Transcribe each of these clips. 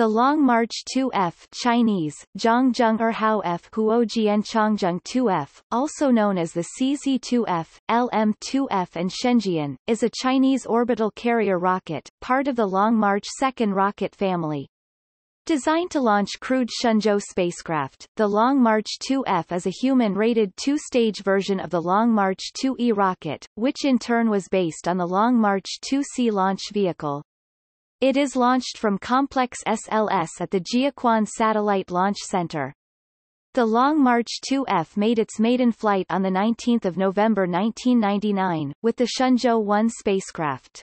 The Long March 2F (Chinese: Changzheng Erhao F Huoji and Changzheng 2F), also known as the CZ2F, LM2F, and Shenjian, is a Chinese orbital carrier rocket, part of the Long March 2 rocket family. Designed to launch crewed Shenzhou spacecraft, the Long March 2F is a human-rated two-stage version of the Long March 2E rocket, which in turn was based on the Long March 2C launch vehicle. It is launched from Complex SLS at the Jiuquan Satellite Launch Center. The Long March 2F made its maiden flight on 19 November 1999, with the Shenzhou 1 spacecraft.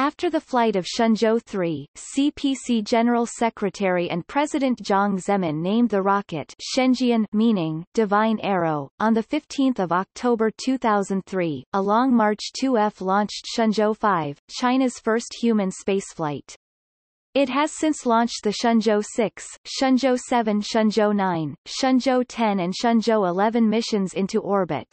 After the flight of Shenzhou 3, CPC General Secretary and President Jiang Zemin named the rocket Shenjian, meaning Divine Arrow. On 15 October 2003, a Long March 2F launched Shenzhou 5, China's first human spaceflight. It has since launched the Shenzhou 6, Shenzhou 7, Shenzhou 9, Shenzhou 10 and Shenzhou 11 missions into orbit.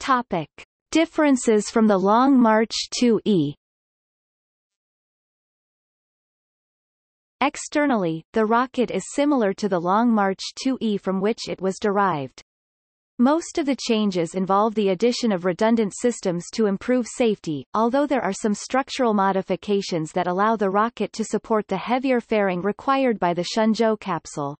Topic: Differences from the Long March 2E. Externally, the rocket is similar to the Long March 2E from which it was derived. Most of the changes involve the addition of redundant systems to improve safety, although there are some structural modifications that allow the rocket to support the heavier fairing required by the Shenzhou capsule.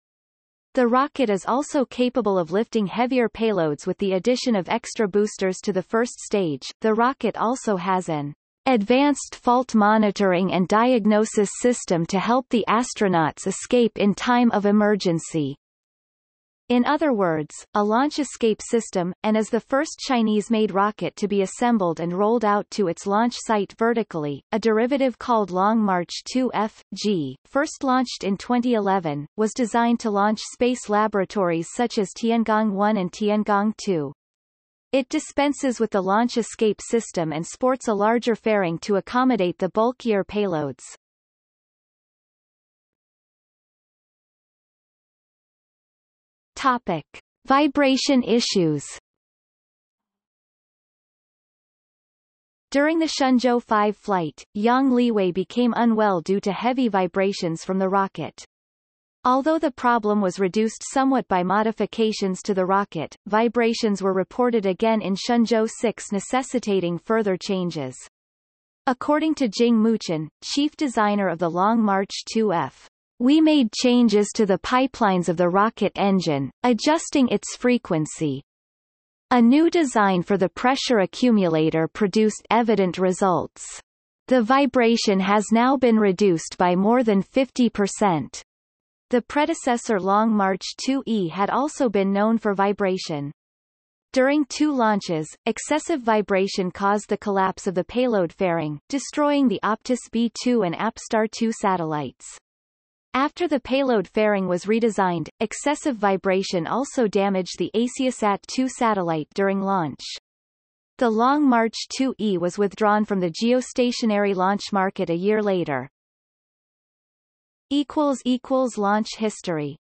The rocket is also capable of lifting heavier payloads with the addition of extra boosters to the first stage. The rocket also has an advanced fault monitoring and diagnosis system to help the astronauts escape in time of emergency. In other words, a launch escape system, and is the first Chinese-made rocket to be assembled and rolled out to its launch site vertically. A derivative called Long March 2F(G), first launched in 2011, was designed to launch space laboratories such as Tiangong-1 and Tiangong-2. It dispenses with the launch escape system and sports a larger fairing to accommodate the bulkier payloads. Topic: Vibration issues. During the Shenzhou 5 flight, Yang Liwei became unwell due to heavy vibrations from the rocket. Although the problem was reduced somewhat by modifications to the rocket, vibrations were reported again in Shenzhou 6, necessitating further changes. According to Jing Muchen, chief designer of the Long March 2F, "We made changes to the pipelines of the rocket engine, adjusting its frequency. A new design for the pressure accumulator produced evident results. The vibration has now been reduced by more than 50%." The predecessor Long March 2E had also been known for vibration. During two launches, excessive vibration caused the collapse of the payload fairing, destroying the Optus B2 and AppStar 2 satellites. After the payload fairing was redesigned, excessive vibration also damaged the ASIASAT-2 satellite during launch. The Long March 2E was withdrawn from the geostationary launch market a year later. == Launch history